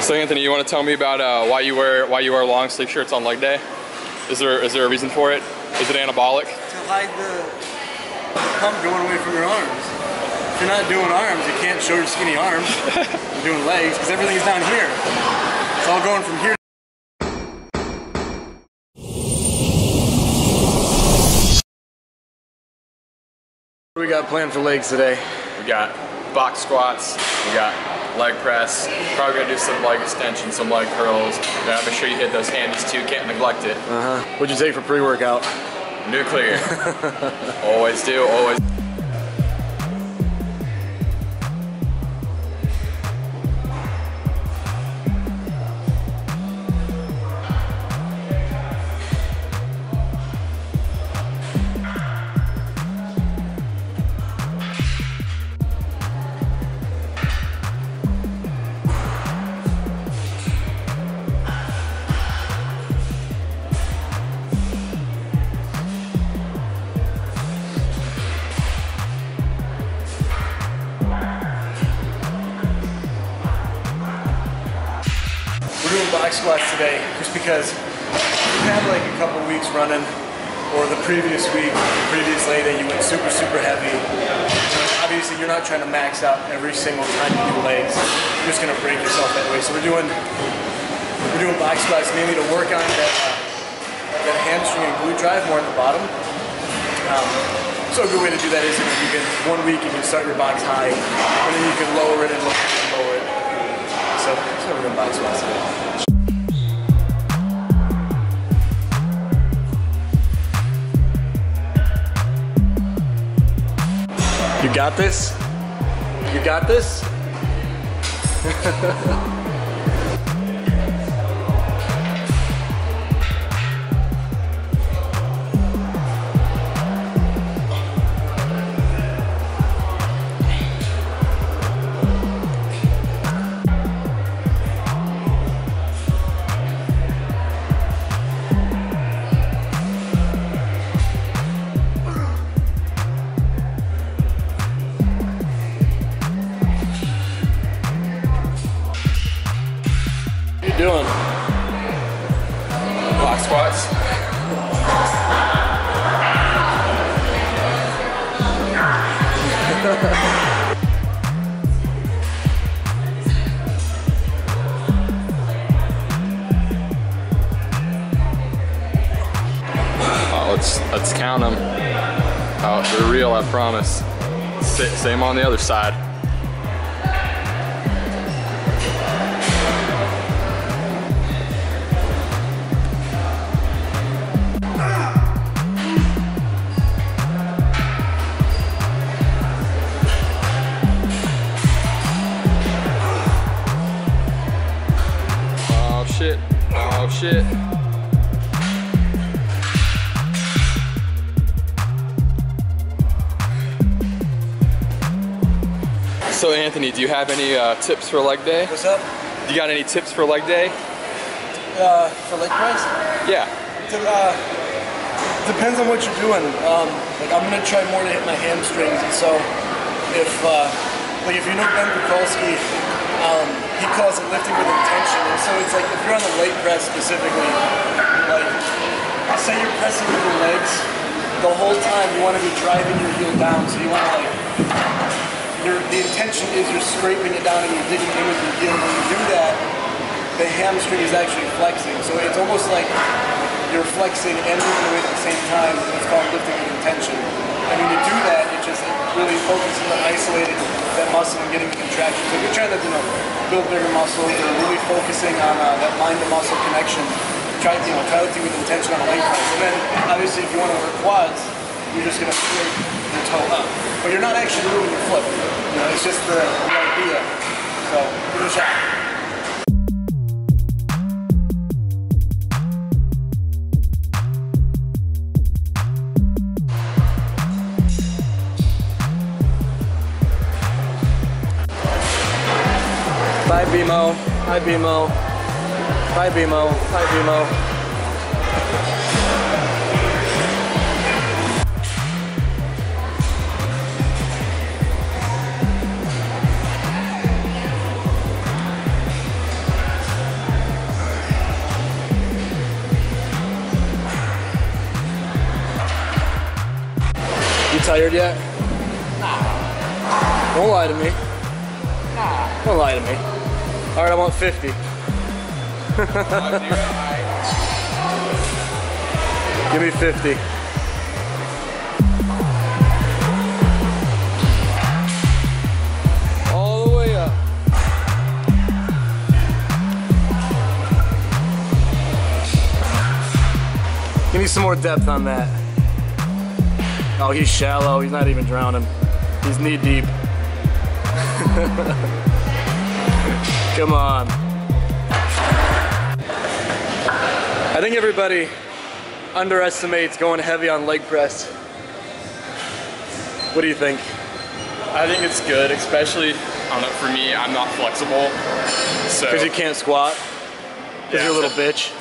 So Anthony, you want to tell me about why you wear long sleeve shirts on leg day? Is there a reason for it? Is it anabolic? To hide the pump going away from your arms. If you're not doing arms, you can't show your skinny arms. You're doing legs because everything's down here. It's all going from here. What do we got planned for legs today? We got box squats, we got leg press, probably gonna do some leg extensions, some leg curls. Gotta make sure you hit those handies too, can't neglect it. What'd you take for pre-workout? Nooclear. Always do, always. Squats today just because you had like a couple weeks running, or the previous week, the previous leg day, you went super heavy. So obviously you're not trying to max out every single time you do legs. You're just gonna break yourself that way. So we're doing box squats mainly to work on that hamstring and glute drive more at the bottom. So a good way to do that is if you can, one week you can start your box high, and then you can lower it and lower it and lower it. So that's what we're doing box squats today. You got this? You got this? Doing? Box squats. Let's count them. Oh, they're real, I promise. Same on the other side. Shit. So Anthony, do you have any tips for leg day? What's up? You got any tips for leg day? For leg press? Yeah. Depends on what you're doing. Like I'm gonna try more to hit my hamstrings, and so if you know Ben Bukowski, he calls it lifting with intention. And so it's like if you're on the leg press specifically, like say you're pressing with your legs, the whole time you want to be driving your heel down. So you want to the intention is you're scraping it down and you're digging in with your heel. When you do that, the hamstring is actually flexing. So it's almost like you're flexing and moving away at the same time. It's called lifting with intention. And when you do that, it really focuses on isolating that muscle and getting the contraction. So if you're trying to build bigger muscle, you're really focusing on that mind-to-muscle connection. Try to do with intention on a leg press. And then, obviously, if you want to work quads, you're just going to straight your toe up. But you're not actually moving your foot. It's just the idea. So, give it a shot. Hi BMO, hi BMO, hi BMO, hi BMO. tired yet? Nah. Don't lie to me. Nah. Don't lie to me. All right, I want 50. Give me 50. All the way up. Give me some more depth on that. Oh, he's shallow. He's not even drowning. He's knee deep. Come on. I think everybody underestimates going heavy on leg press. What do you think? I think it's good, especially for me. I'm not flexible, so because you can't squat. Because you're a little bitch.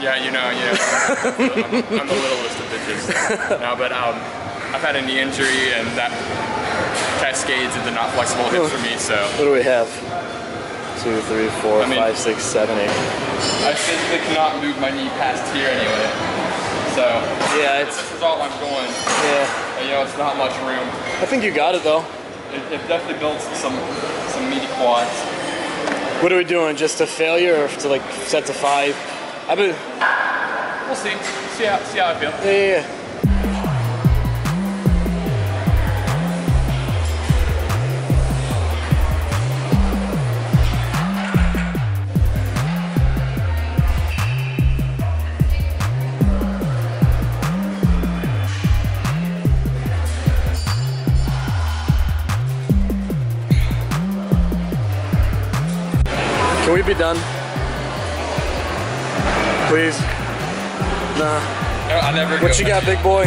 Yeah, you know. I'm the littlest of bitches. No, but I've had a knee injury, and that cascades into not flexible hips for me. So what do we have? 2, 3, 4, 5, 6, 7, 8. I physically cannot move my knee past here anyway. So yeah, this is all I'm going. Yeah, and, you know, it's not much room. I think you got it though. It definitely builds some meaty quads. What are we doing? Just a failure, or to like set to 5? I mean, we'll see. See how I feel. Yeah. Can we be done? Please. Nah. No, I never do. What you got, big boy?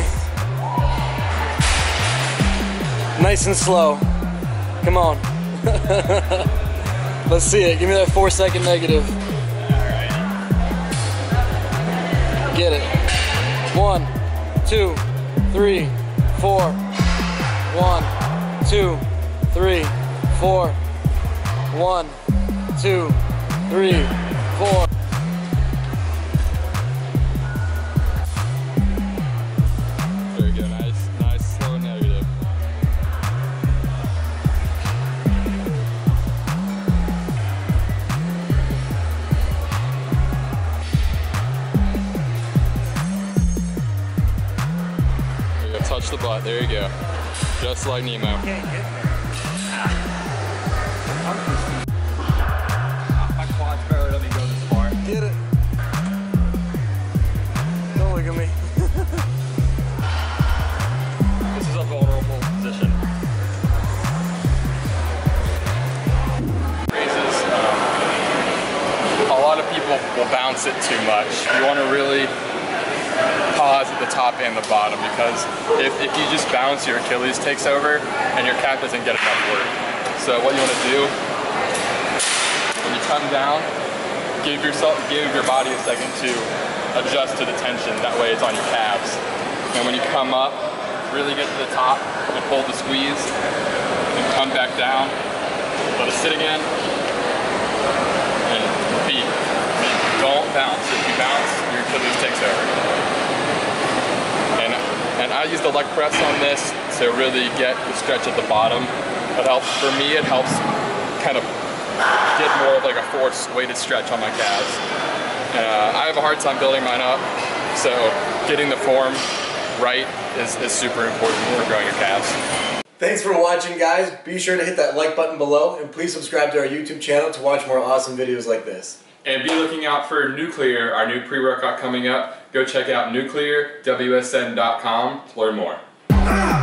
Nice and slow. Come on. Let's see it. Give me that 4-second negative. Get it. 1, 2, 3, 4. 1, 2, 3, 4. 1, 2, 3, 4. There we go, nice slow negative. There you go, touch the butt, there you go. Just like Nemo. My quads barely let me go this far. Get it. Don't look at me. This is a vulnerable position. Raises. A lot of people will bounce it too much. You want to really pause at the top and the bottom, because if you just bounce, your Achilles takes over and your calf doesn't get enough work. So what you want to do, when you come down, give your body a second to adjust to the tension. That way it's on your calves. And when you come up, really get to the top and hold the squeeze, and come back down, let it sit again, and repeat. Don't bounce. If you bounce, your Achilles takes over. And I use the leg press on this to really get the stretch at the bottom. It helps, for me, it helps kind of get more of like a force weighted stretch on my calves. I have a hard time building mine up, so getting the form right is super important for growing your calves. Thanks for watching, guys. Be sure to hit that like button below, and please subscribe to our YouTube channel to watch more awesome videos like this. And be looking out for Nooclear, our new pre-workout coming up. Go check out nooclearwsn.com to learn more.